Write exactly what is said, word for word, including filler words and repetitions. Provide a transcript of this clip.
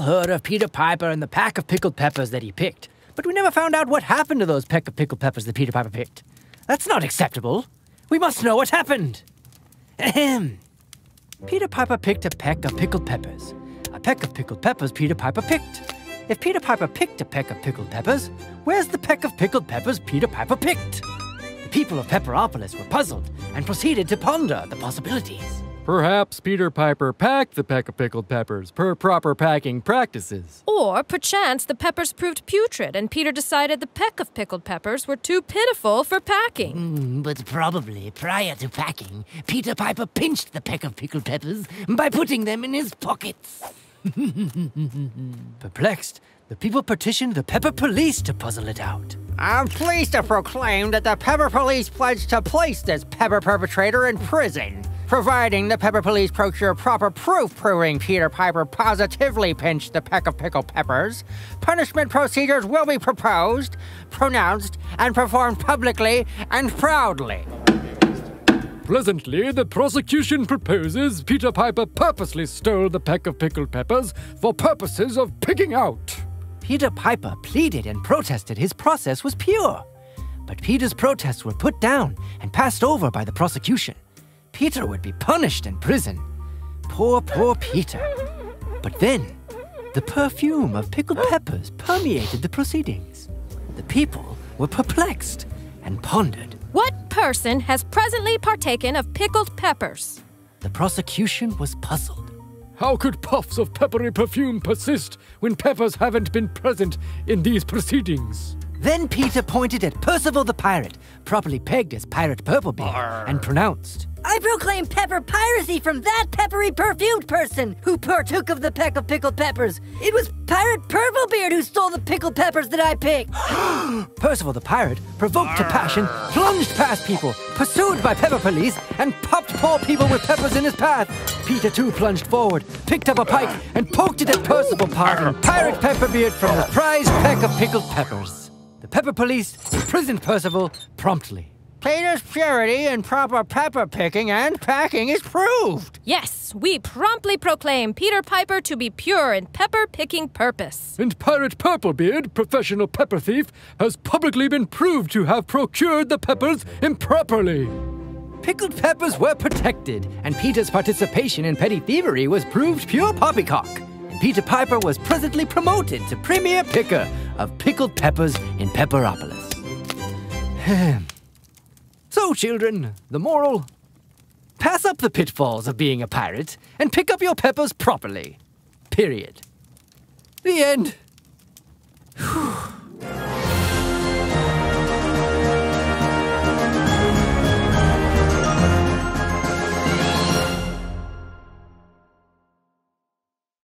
Heard of Peter Piper and the pack of pickled peppers that he picked, but we never found out what happened to those peck of pickled peppers that Peter Piper picked. That's not acceptable. We must know what happened. Ahem. Peter Piper picked a peck of pickled peppers. A peck of pickled peppers Peter Piper picked. If Peter Piper picked a peck of pickled peppers, where's the peck of pickled peppers Peter Piper picked? The people of Pepperopolis were puzzled and proceeded to ponder the possibilities. Perhaps Peter Piper packed the peck of pickled peppers per proper packing practices. Or, perchance, the peppers proved putrid and Peter decided the peck of pickled peppers were too pitiful for packing. Mm, but probably, prior to packing, Peter Piper pinched the peck of pickled peppers by putting them in his pockets. Perplexed, the people petitioned the Pepper Police to puzzle it out. I'm pleased to proclaim that the Pepper Police pledged to place this pepper perpetrator in prison, providing the Pepper Police procure proper proof proving Peter Piper positively pinched the peck of pickled peppers. Punishment procedures will be proposed, pronounced, and performed publicly and proudly. Presently, the prosecution proposes Peter Piper purposely stole the peck of pickled peppers for purposes of picking out. Peter Piper pleaded and protested his process was pure. But Peter's protests were put down and passed over by the prosecution. Peter would be punished in prison. Poor, poor Peter. But then, the perfume of pickled peppers permeated the proceedings. The people were perplexed and pondered. What person has presently partaken of pickled peppers? The prosecution was puzzled. How could puffs of peppery perfume persist when peppers haven't been present in these proceedings? Then Peter pointed at Percival the Pirate, properly pegged as Pirate Purplebeard, and pronounced, I proclaim pepper piracy from that peppery perfumed person who partook of the peck of pickled peppers. It was Pirate Purplebeard who stole the pickled peppers that I picked. Percival the Pirate, provoked to passion, plunged past people, pursued by Pepper Police, and popped poor people with peppers in his path. Peter too plunged forward, picked up a pike, and poked it at Percival, parting Pirate Purplebeard from the prized peck of pickled peppers. The Pepper Police imprisoned Percival promptly. Peter's purity in proper pepper picking and packing is proved. Yes, we promptly proclaim Peter Piper to be pure in pepper picking purpose. And Pirate Purplebeard, professional pepper thief, has publicly been proved to have procured the peppers improperly. Pickled peppers were protected, and Peter's participation in petty thievery was proved pure poppycock. Peter Piper was presently promoted to premier picker of pickled peppers in Pepperopolis. So, children, the moral? Pass up the pitfalls of being a pirate and pick up your peppers properly. Period. The end.